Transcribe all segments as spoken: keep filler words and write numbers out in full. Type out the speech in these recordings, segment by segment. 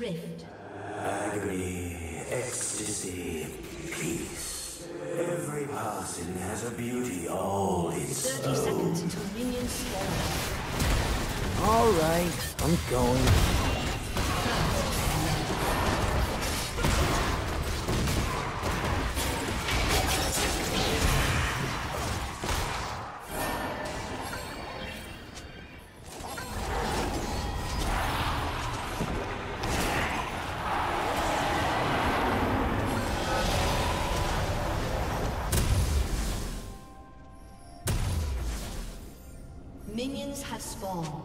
rift. Agony, ecstasy, peace. Every passing has a beauty all its own. Thirty seconds until minions spawn. All right, I'm going. Minions have spawned.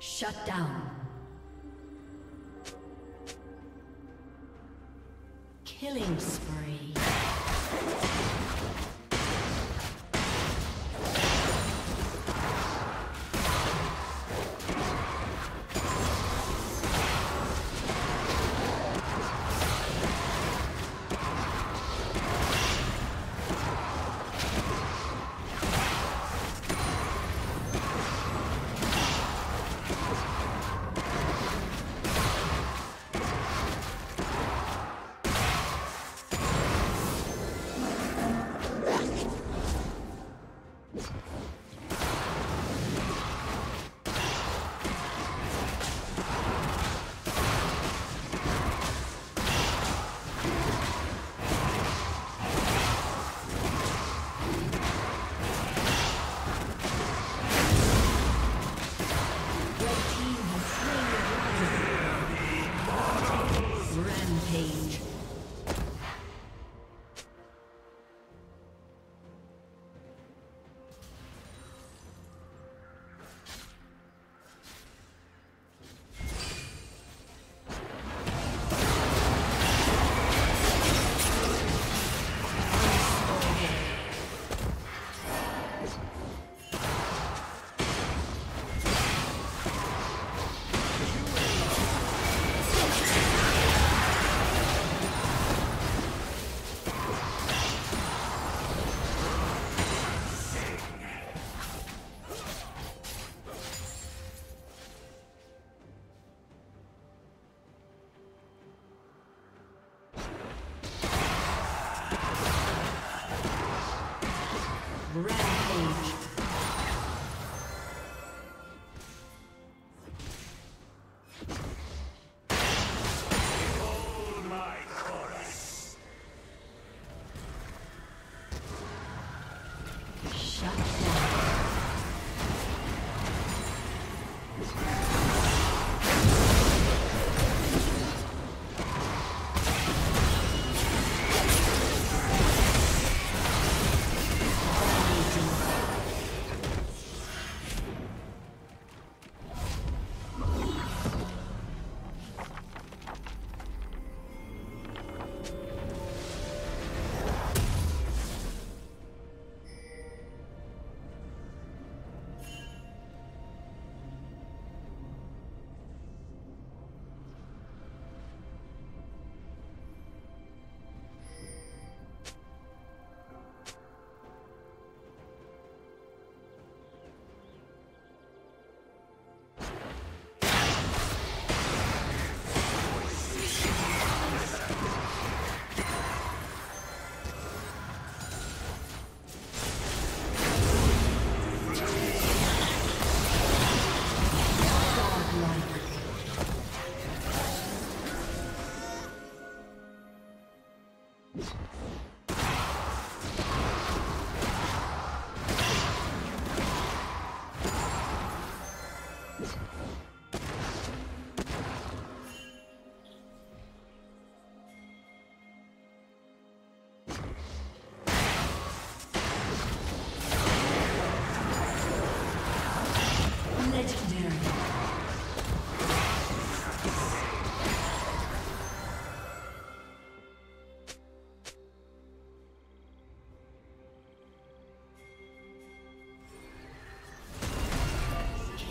Shut down. Killing spree.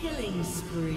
Killing spree.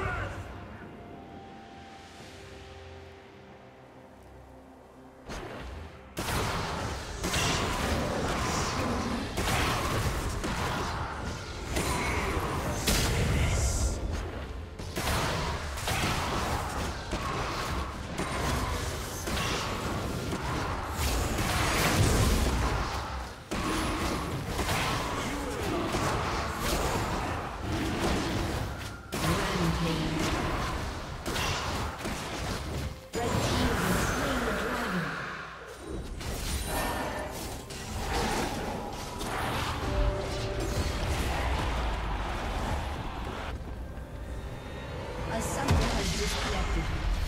Disconnected.